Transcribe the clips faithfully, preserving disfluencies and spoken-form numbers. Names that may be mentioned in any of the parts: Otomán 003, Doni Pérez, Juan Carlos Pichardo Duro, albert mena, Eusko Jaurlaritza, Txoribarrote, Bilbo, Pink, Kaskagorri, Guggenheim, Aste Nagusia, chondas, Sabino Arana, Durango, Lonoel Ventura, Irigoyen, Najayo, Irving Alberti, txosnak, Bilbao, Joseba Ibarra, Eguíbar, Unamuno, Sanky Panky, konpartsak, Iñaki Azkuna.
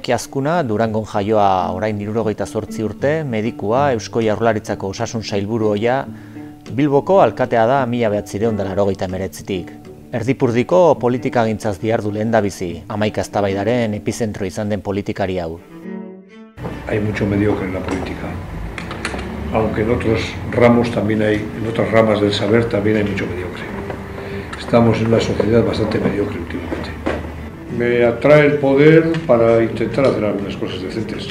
Iñaki Azkuna, Durangon jaioa, orain hirurogeita zortzi urte, medikua, Eusko Jaurlaritzako osasun sailburu ohia, Bilboko alkatea da mila behatzireun eta laurogeita hemeretzitik. Erdipurdiko politikagintzaz dihardu lehendabizi, hamaika eztabaidaren epizentro izan den politikari hau. Hay mucho mediocre en la política, aunque en otros ramos también hay, en otras ramas del saber también hay mucho mediocre. Estamos en una sociedad bastante mediocre últimamente. Me atrae el poder para intentar hacer algunas cosas decentes.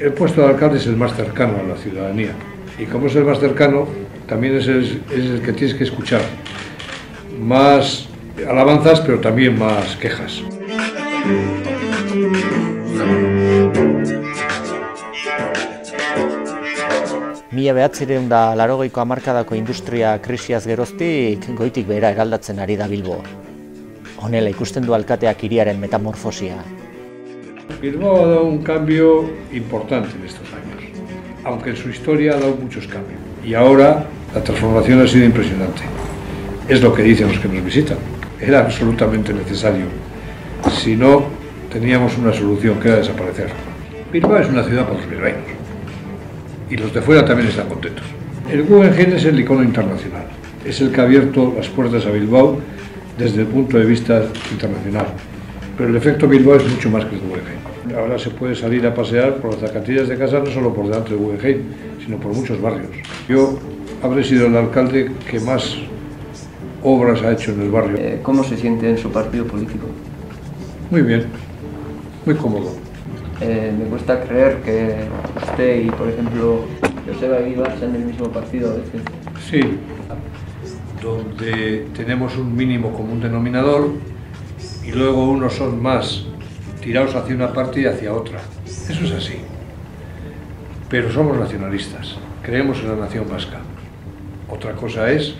El puesto de alcalde es el más cercano a la ciudadanía y como es el más cercano, también es el, es el que tienes que escuchar. Más alabanzas, pero también más quejas. Mila behatzireun da laurogeiko hamarkadako industria krisiaz geroztik goitik behera eraldatzen ari da Bilbo. Honela ikusten du alkateak hiriaren metamorfosia. Bilbao ha dado un cambio importante en estos años, aunque en su historia ha dado muchos cambios. Y ahora la transformación ha sido impresionante. Es lo que dicen los que nos visitan. Era absolutamente necesario. Si no, teníamos una solución que era desaparecer. Bilbao es una ciudad para los bilbaínos. Y los de fuera también están contentos. El Guggenheim es el icono internacional, es el que ha abierto las puertas a Bilbao desde el punto de vista internacional. Pero el efecto Bilbao es mucho más que el Guggenheim. Ahora se puede salir a pasear por las alcantarillas de casa, no solo por delante del Guggenheim, sino por muchos barrios. Yo habré sido el alcalde que más obras ha hecho en el barrio. ¿Cómo se siente en su partido político? Muy bien, muy cómodo. Eh, me cuesta creer que usted y, por ejemplo, Joseba Ibarra sean del mismo partido a veces. Sí, donde tenemos un mínimo común denominador y luego unos son más tirados hacia una parte y hacia otra. Eso es así. Pero somos nacionalistas, creemos en la nación vasca. Otra cosa es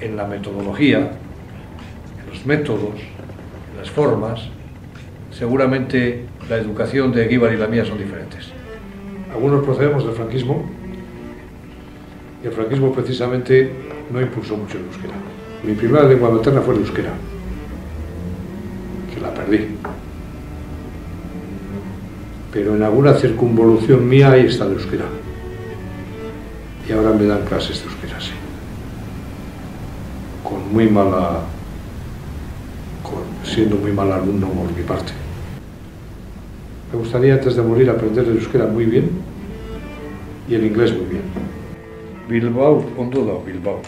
en la metodología, en los métodos, en las formas. Seguramente la educación de Eguíbar y la mía son diferentes. Algunos procedemos del franquismo y el franquismo precisamente no impulsó mucho el euskera. Mi primera lengua materna fue el euskera, que la perdí. Pero en alguna circunvolución mía ahí está el euskera. Y ahora me dan clases de euskera, sí. Con muy mala... Con, siendo muy mal alumno por mi parte. Me gustaría antes de morir aprender el euskera muy bien y el inglés muy bien. Bilbao, ondo da Bilbao,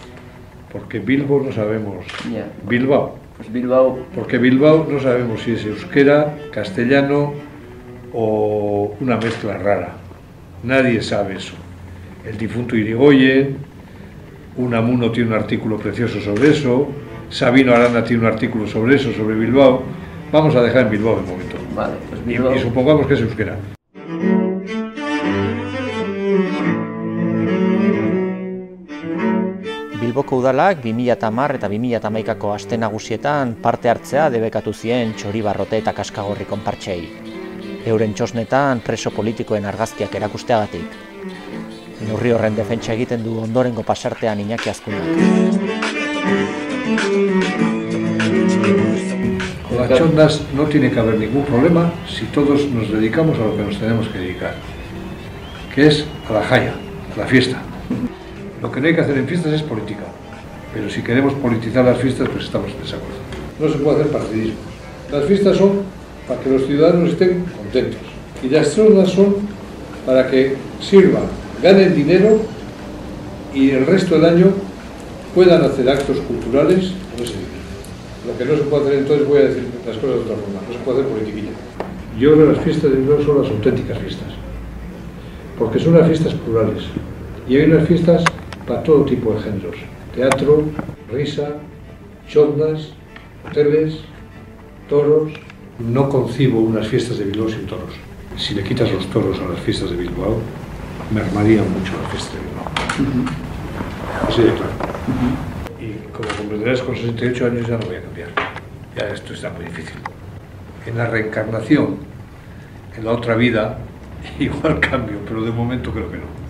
porque Bilbo no sabemos. Yeah. Bilbao. Pues Bilbao. Porque Bilbao no sabemos si es euskera, castellano o una mezcla rara. Nadie sabe eso. El difunto Irigoyen, Unamuno tiene un artículo precioso sobre eso, Sabino Arana tiene un artículo sobre eso, sobre Bilbao. Vamos a dejar en Bilbao de momento. Vale, pues Bilbao. Y, y supongamos que es euskera. Bilboko udalak bi mila hamar eta bi mila hamaikako Aste Nagusietan parte hartzea debekatu zien Txoribarrote eta Kaskagorri konpartsei. Euren txosnetan preso politikoen argazkiak erakusteagatik. Neurri horren defentsa egiten du ondorengo pasartean Iñaki Azkunak. Con las chondas no tiene que haber ningún problema si todos nos dedicamos a lo que nos tenemos que dedicar, que es a la jaya, a la fiesta. Lo que no hay que hacer en fiestas es política, pero si queremos politizar las fiestas, pues estamos en desacuerdo. No se puede hacer partidismo. Las fiestas son para que los ciudadanos estén contentos y las chondas son para que sirvan, ganen dinero y el resto del año puedan hacer actos culturales en ese día. Lo que no se puede hacer entonces, voy a decir las cosas de otra forma, no se puede hacer politiquilla. Yo creo que las fiestas de Bilbao son las auténticas fiestas, porque son las fiestas plurales, y hay unas fiestas para todo tipo de géneros, teatro, risa, chondas, hoteles, toros. No concibo unas fiestas de Bilbao sin toros. Si le quitas los toros a las fiestas de Bilbao, mermarían mucho las fiestas de Bilbao. Así de claro. Como comprenderás, con sesenta y ocho años ya no voy a cambiar. Ya esto está muy difícil. En la reencarnación, en la otra vida, igual cambio, pero de momento creo que no.